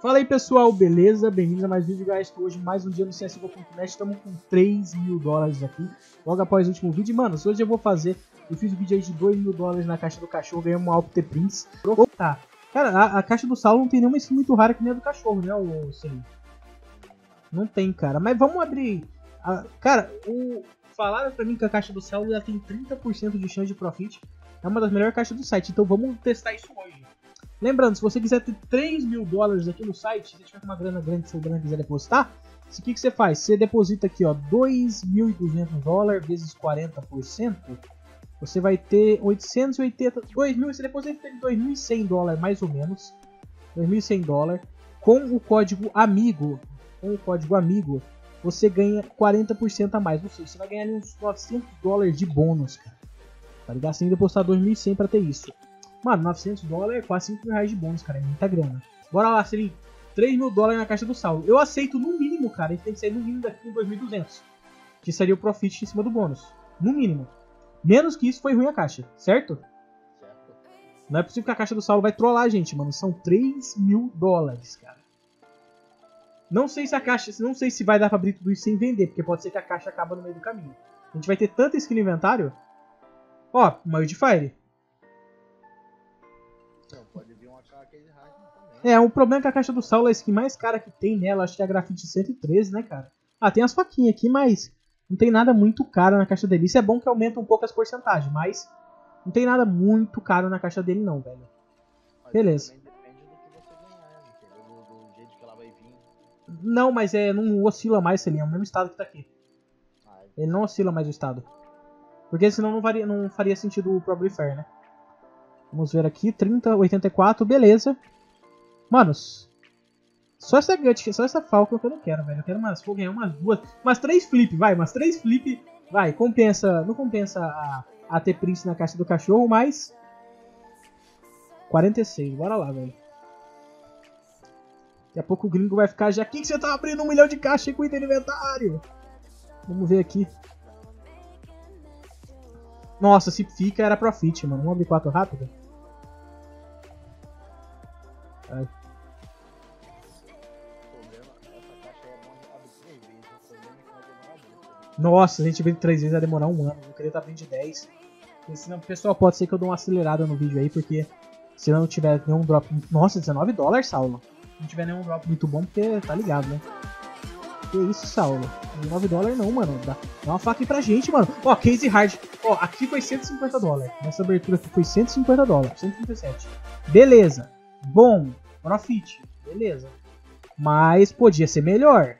Fala aí pessoal, beleza? Bem-vindos a mais um vídeo, guys. Hoje mais um dia no CSGO.net, estamos com $3.000 aqui, logo após o último vídeo. Mano, hoje eu fiz um vídeo aí de $2.000 na caixa do cachorro, ganhamos uma Alp The Prince. Tá, cara, a caixa do Saulo não tem nenhuma skin muito rara que nem a do cachorro, né? Não tem, cara, mas vamos abrir... Cara, falaram pra mim que a caixa do Saulo já tem 30% de chance de profit, é uma das melhores caixas do site, então vamos testar isso hoje. Lembrando, se você quiser ter $3.000 aqui no site, se você tiver com uma grana grande, se o grana quiser depositar, o que você faz? Você deposita aqui, ó, $2.200 vezes 40%, você vai ter 880, 2.000, você deposita $2.100 mais ou menos, $2.100 com o código AMIGO, você ganha 40% a mais, ou seja, você vai ganhar ali uns $900 de bônus, cara, tá ligado? Você tem que depositar 2.100 pra ter isso. Mano, $900 é quase 5 mil reais de bônus, cara. É muita grana. Bora lá, seria $3.000 na caixa do Saulo. Eu aceito no mínimo, cara. A gente tem que sair no mínimo daqui com 2.200. Que seria o profit em cima do bônus. No mínimo. Menos que isso foi ruim a caixa, certo? Certo. Não é possível que a caixa do Saulo vai trollar a gente, mano. São $3.000, cara. Não sei se a caixa... Não sei se vai dar pra abrir tudo isso sem vender. Porque pode ser que a caixa acaba no meio do caminho. A gente vai ter tanta skin no inventário. Ó, maior de Fire. É, o problema é que a caixa do Saulo é a skin mais cara que tem nela, acho que é a Grafite 113, né, cara? Ah, tem as faquinhas aqui, mas não tem nada muito caro na caixa dele. Isso é bom que aumenta um pouco as porcentagens, mas não tem nada muito caro na caixa dele não, velho. Mas beleza. Depende do que você ganhar, entendeu? Do jeito que ela vai vir. Não, mas é, não oscila mais ele, é o mesmo estado que tá aqui. Ele não oscila mais o estado. Porque senão não faria sentido o Probably Fair, né? Vamos ver aqui, 30, 84, beleza. Manos, só essa Falcon que eu não quero, velho. Eu quero umas, vou ganhar umas duas, umas três flip, vai, compensa, não compensa a ter Prince na caixa do cachorro, mas 46, bora lá, velho. Daqui a pouco o gringo vai ficar já, que você tá abrindo 1 milhão de caixa com item inventário? Vamos ver aqui. Nossa, se fica era profit, mano, vamos abrir 4 rápido? Ai. Nossa, a gente abriu 3 vezes vai demorar 1 ano. Eu queria estar abrindo de 10. Senão, pessoal, pode ser que eu dou uma acelerada no vídeo aí, porque se não tiver nenhum drop. Nossa, $19, Saulo. Se não tiver nenhum drop muito bom, porque tá ligado, né? Que isso, Saulo? $19 não, mano. Dá uma faca aí pra gente, mano. Ó, Case Hard. Ó, aqui foi $150. Nessa abertura aqui foi $150. 137. Beleza. Bom. Profit. Beleza. Mas podia ser melhor.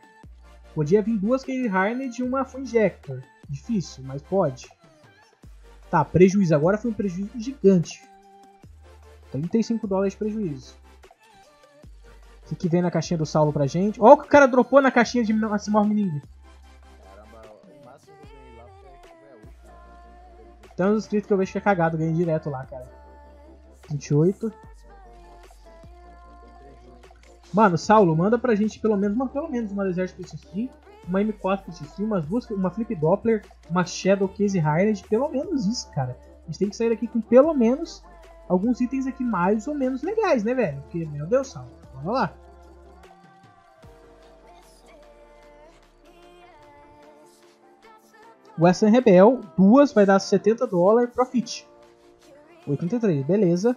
Podia vir 2 Case Hard e uma Funjector. Difícil, mas pode. Tá, prejuízo agora foi um prejuízo gigante. $35 de prejuízo. O que vem na caixinha do Saulo pra gente? Olha o que o cara dropou na caixinha de Se Move. Caramba, o máximo que eu ganhei lá foi tem uns inscritos que eu vejo que é cagado, ganhei direto lá, cara. 28. Mano, Saulo, manda pra gente pelo menos uma Desert Pistol Street, uma M4 Pacific, umas duas, uma Flip Doppler, uma Shadow Case Highland, pelo menos isso, cara. A gente tem que sair daqui com pelo menos alguns itens aqui mais ou menos legais, né, velho? Porque, meu Deus, Saulo. Vamos lá. Western Rebel, 2 vai dar $70, profit. 83, beleza.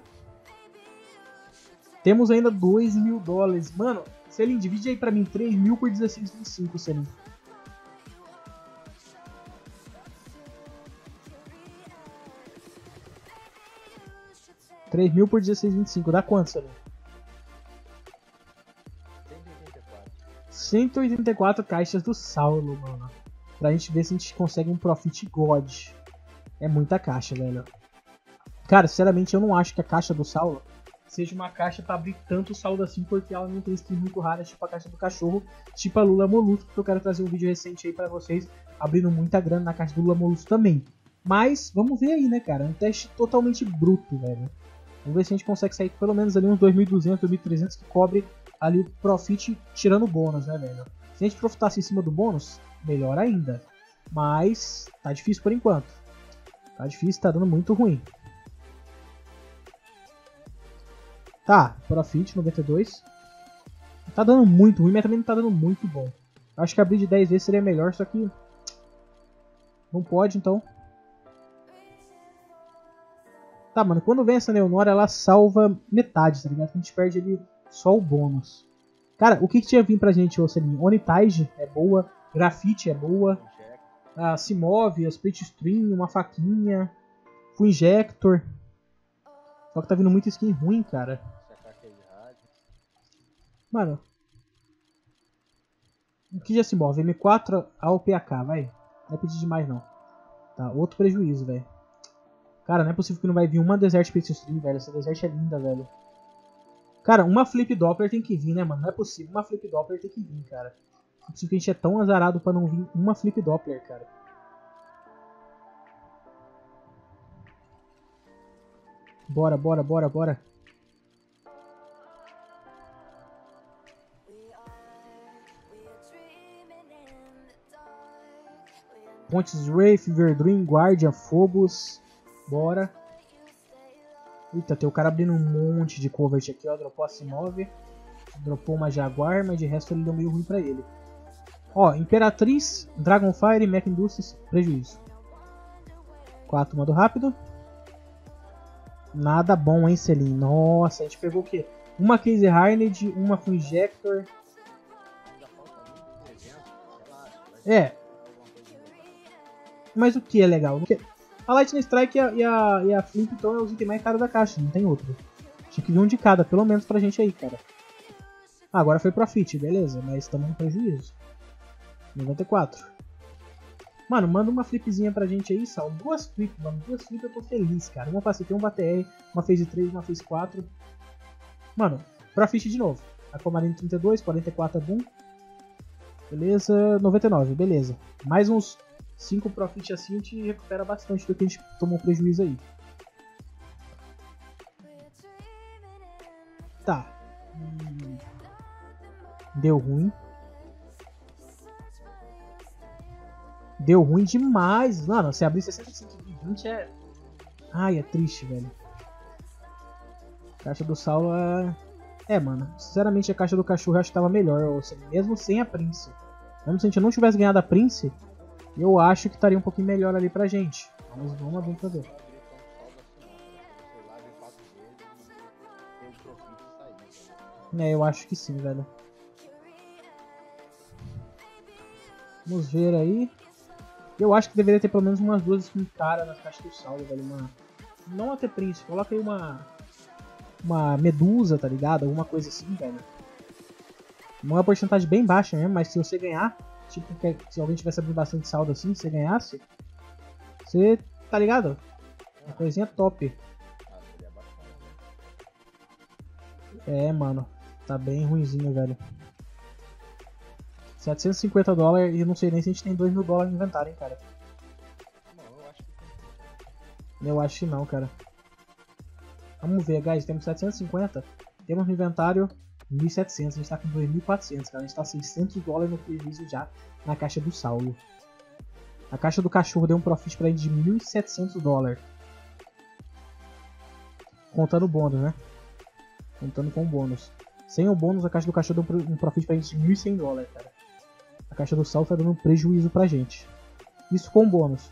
Temos ainda $2.000. Mano, Selim, divide aí pra mim 3.000 por 16.5, Selim. Dá quanto, Selim? 184 caixas do Saulo, mano. Pra gente ver se a gente consegue um Profit God. É muita caixa, velho. Cara, sinceramente, eu não acho que a caixa do Saulo seja uma caixa pra abrir tanto saldo assim, porque ela não tem skin muito rara, tipo a caixa do cachorro, tipo a Lula Molusso, que eu quero trazer um vídeo recente aí pra vocês, abrindo muita grana na caixa do Lula Molusso também. Mas, vamos ver aí, né, cara? É um teste totalmente bruto, velho. Vamos ver se a gente consegue sair pelo menos ali uns 2.200, 2.300 que cobre ali o profit tirando o bônus, né, velho? Se a gente profitasse em cima do bônus, melhor ainda. Mas tá difícil por enquanto. Tá difícil, tá dando muito ruim. Tá, profit 92. Tá dando muito ruim, mas também não tá dando muito bom. Acho que abrir de 10 vezes seria melhor, só que... não pode, então. Tá, mano, quando vem essa Neonora, ela salva metade, tá ligado? A gente perde ali só o bônus. Cara, o que que tinha vindo pra gente, ô Selinho? Onitaige é boa, Grafite é boa, a Se Move, a Aspect Stream, uma faquinha, Funjector. Só que tá vindo muita skin ruim, cara. Mano, o que já se move? M4 ao PK, vai. Não é pedir demais, não. Tá, outro prejuízo, velho. Cara, não é possível que não vai vir uma Desert Pistol Street, velho. Essa Desert é linda, velho. Cara, uma Flip Doppler tem que vir, né, mano? Não é possível. Uma Flip Doppler tem que vir, cara. Não é possível que a gente é tão azarado pra não vir uma Flip Doppler, cara. Bora, bora, bora, bora. Pontes Wraith, Verdun, Guardia, Fobos. Bora. Eita, tem o cara abrindo um monte de covert aqui, ó. Dropou a Se Move. Dropou uma Jaguar, mas de resto ele deu meio ruim pra ele. Ó, Imperatriz, Dragonfire e Mac Industries. Prejuízo. 4, mando rápido. Nada bom, hein, Selim? Nossa, a gente pegou o quê? Uma Case Hard, uma Funjector. É. Mas o que é legal? A Lightning Strike e a Flip, então, é os itens mais caros da caixa, não tem outro. Tinha que vir um de cada, pelo menos pra gente aí, cara. Ah, agora foi Profit, beleza, mas também não prejuízo. 94. Mano, manda uma flipzinha pra gente aí, Saulo. Duas flips, mano. Duas flips eu tô feliz, cara. Uma pra CT, uma TR, uma fez de 3, uma fez 4. Mano, Profit de novo. Aquamarino 32, 44 é bom. Beleza, 99, beleza. Mais uns 5 Profit assim, a gente recupera bastante do que a gente tomou prejuízo aí. Tá. Deu ruim. Deu ruim demais. Mano, se abrir 65 de 20 é... ai, é triste, velho. Caixa do Saulo é... é, mano. Sinceramente, a caixa do cachorro eu acho que tava melhor. Ou seja, mesmo sem a Prince. Mesmo se a gente não tivesse ganhado a Prince... eu acho que estaria um pouquinho melhor ali pra gente. Mas vamos lá, vamos pra ver. É, eu acho que sim, velho. Vamos ver aí. Eu acho que deveria ter pelo menos umas duas skins caras nas caixas do Saulo, velho. Uma... não até Príncipe, coloca aí uma medusa, tá ligado? Alguma coisa assim, velho. Uma porcentagem bem baixa mesmo, mas se você ganhar... tipo, se alguém tivesse abrindo bastante saldo assim, se você ganhasse, você, tá ligado? Uma coisinha top. É, mano, tá bem ruimzinho, velho. 750 dólares e eu não sei nem se a gente tem 2 mil dólares no inventário, hein, cara. Eu acho que não, cara. Vamos ver, guys, temos 750, temos no inventário... 1.700, a gente tá com 2.400, cara. A gente tá 600 dólares no prejuízo já na caixa do Saulo. A caixa do cachorro deu um profit pra gente de 1.700 dólares. Contando o bônus, né? Contando com o bônus. Sem o bônus, a caixa do cachorro deu um profit pra gente de 1.100 dólares, cara. A caixa do Saulo tá dando um prejuízo pra gente. Isso com o bônus.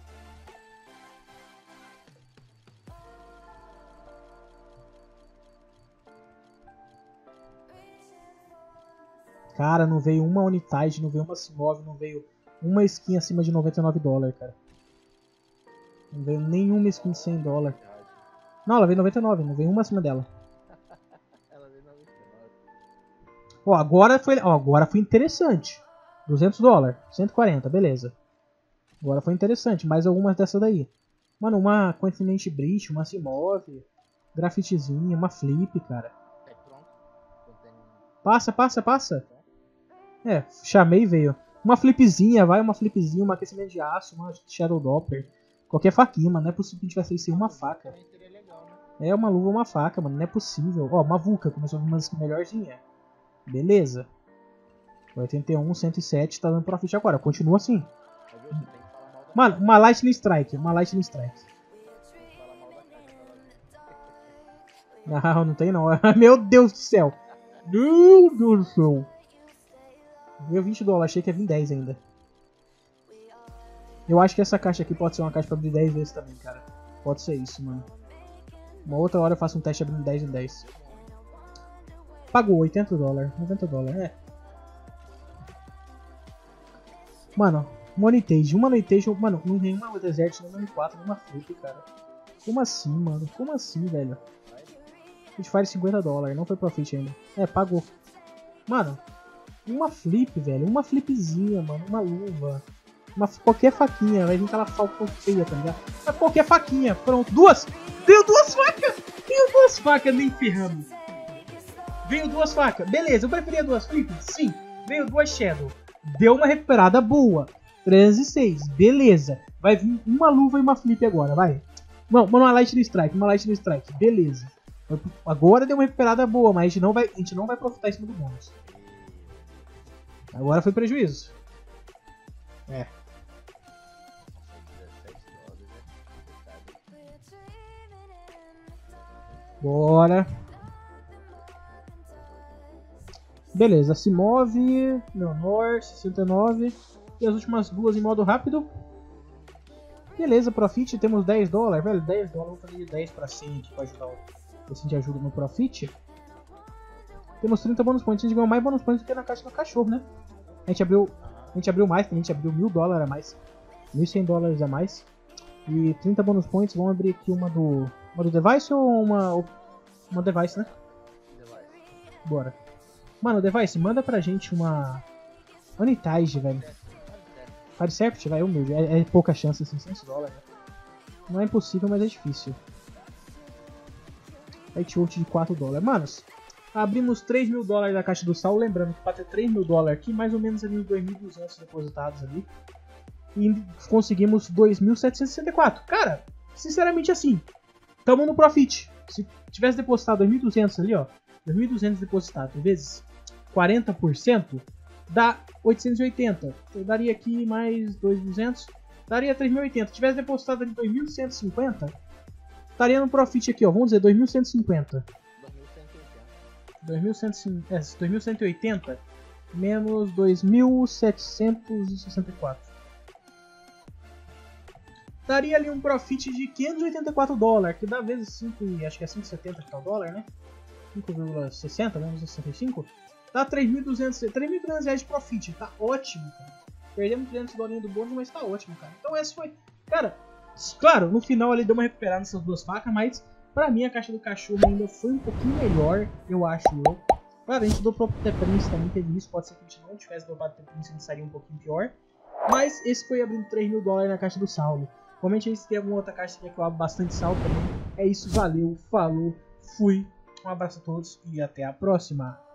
Cara, não veio uma Onitaige, não veio uma Se Move, não veio uma skin acima de 99 dólares, cara. Não veio nenhuma skin de 100 dólares. Não, ela veio 99, não veio uma acima dela. Ela veio 99. Ó, agora foi interessante. 200 dólares, 140, beleza. Agora foi interessante, mais algumas dessas daí. Mano, uma Continente Breach, uma Se Move, grafitezinha, uma Flip, cara. Passa, passa, passa. É, chamei e veio. Uma flipzinha, vai, uma flipzinha, uma aquecimento de aço, uma Shadow Doppler. Qualquer faquinha, mano, não é possível que a gente vai sair sem uma faca. É, uma luva, uma faca, mano, não é possível. Ó, uma Vulca, começou a vir uma skin melhorzinha. Beleza. 81, 107, tá dando profit agora, continua assim. Mano, uma Lightning Strike, uma Lightning Strike. Não, não tem não, meu Deus do céu. Meu Deus do céu. Veio $20, achei que ia vir 10 ainda. Eu acho que essa caixa aqui pode ser uma caixa pra abrir 10 vezes também, cara. Pode ser isso, mano. Uma outra hora eu faço um teste abrindo 10 em 10. Pagou $80, $90, é. Mano, Money Tage, uma Money Tage, mano, não tem uma Desert, não tem M4, nenhuma Flip, cara. Como assim, mano? Como assim, velho? Fire $50, não foi profit ainda. É, pagou. Mano, uma Flip, velho, uma Flipzinha, mano, uma luva. Qualquer faquinha, vai vir aquela Falcon feia, tá ligado? Mas qualquer faquinha, pronto, duas! Deu duas facas! Deu duas facas, nem ferramos. Veio duas facas, beleza, eu preferia duas Flip? Sim. Veio duas Shadow, deu uma recuperada boa. 3 e 6, beleza. Vai vir uma luva e uma Flip agora, vai. Não, uma Lightning Strike, beleza. Agora deu uma recuperada boa, mas a gente não vai profitar em cima do bônus. Agora foi prejuízo. É. Bora. Beleza, se move. Neonora, 69. E as últimas duas em modo rápido. Beleza, profit, temos $10, velho. $10, vou fazer de 10 pra 100 pra ajudar o... assim de ajuda no profit. Temos 30 bônus points, a gente ganhou mais bônus points do que na caixa do cachorro, né? A gente abriu mais, a gente abriu $1.000 a mais, $1.100 a mais. E 30 bônus points, vamos abrir aqui uma do Device ou uma Device, né? Bora. Mano, Device, manda pra gente uma Onitaige, velho. Firesept, vai, humilde, é pouca chance, assim, $500. Não é impossível, mas é difícil. Light out de $4. Manos, abrimos $3.000 da caixa do Saulo. Lembrando que para ter $3.000 aqui, mais ou menos ali uns 2.200 depositados ali. E conseguimos 2.764. Cara, sinceramente assim, tamo no profit. Se tivesse depositado 2.200 ali, ó, 2.200 depositado vezes 40%, dá 880. Eu daria aqui mais 2.200, daria 3.080. Se tivesse depositado ali 2.150, estaria no profit aqui, ó, vamos dizer 2150. 2180. 2180 menos 2764. Daria ali um profit de $584, que dá vezes 5, acho que é 5,70 que tá o dólar, né? 5,60 menos 65. Dá R$3.200 de profit, tá ótimo, cara. Perdemos $300 do bônus, mas tá ótimo, cara. Então esse foi, cara. Claro, no final ele deu uma recuperada nessas duas facas, mas pra mim a caixa do cachorro ainda foi um pouquinho melhor, eu acho. Claro, a gente do próprio The Prince também teve isso, pode ser que a gente não tivesse dobrado The Prince, a gente estaria um pouquinho pior. Mas esse foi abrindo $3.000 na caixa do Saulo. Comente aí se tem alguma outra caixa que eu abro bastante Saulo também. É isso, valeu, falou, fui, um abraço a todos e até a próxima.